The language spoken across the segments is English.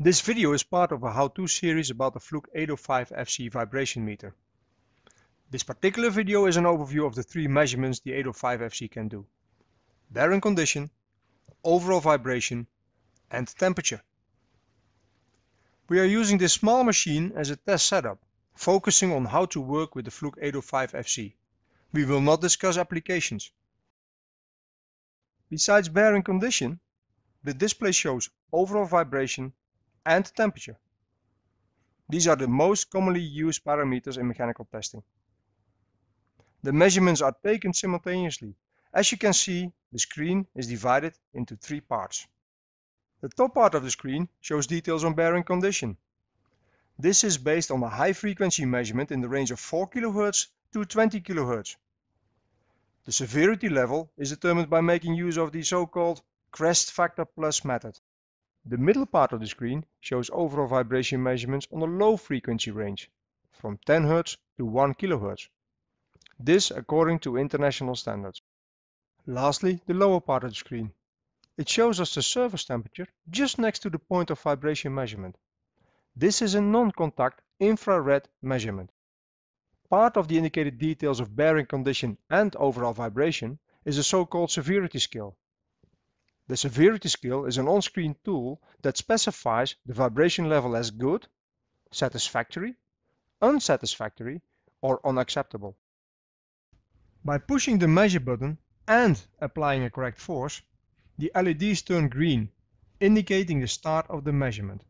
This video is part of a how-to series about the Fluke 805 FC vibration meter. This particular video is an overview of the three measurements the 805 FC can do: bearing condition, overall vibration and temperature. We are using this small machine as a test setup, focusing on how to work with the Fluke 805 FC. We will not discuss applications. Besides bearing condition, the display shows overall vibration and temperature. These are the most commonly used parameters in mechanical testing. The measurements are taken simultaneously. As you can see, the screen is divided into three parts. The top part of the screen shows details on bearing condition. This is based on a high frequency measurement in the range of 4 kHz to 20 kHz. The severity level is determined by making use of the so-called Crest Factor Plus method. The middle part of the screen shows overall vibration measurements on the low frequency range, from 10 Hz to 1 kHz. This according to international standards. Lastly, the lower part of the screen. It shows us the surface temperature just next to the point of vibration measurement. This is a non-contact infrared measurement. Part of the indicated details of bearing condition and overall vibration is the so-called severity scale. The severity scale is an on-screen tool that specifies the vibration level as good, satisfactory, unsatisfactory, or unacceptable. By pushing the measure button and applying a correct force, the LEDs turn green, indicating the start of the measurement.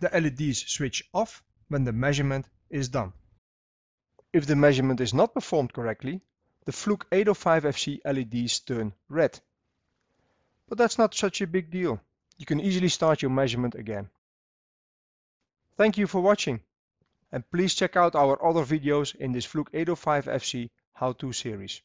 The LEDs switch off when the measurement is done. If the measurement is not performed correctly, the Fluke 805 FC LEDs turn red. But that's not such a big deal. You can easily start your measurement again. Thank you for watching, and please check out our other videos in this Fluke 805 FC how-to series.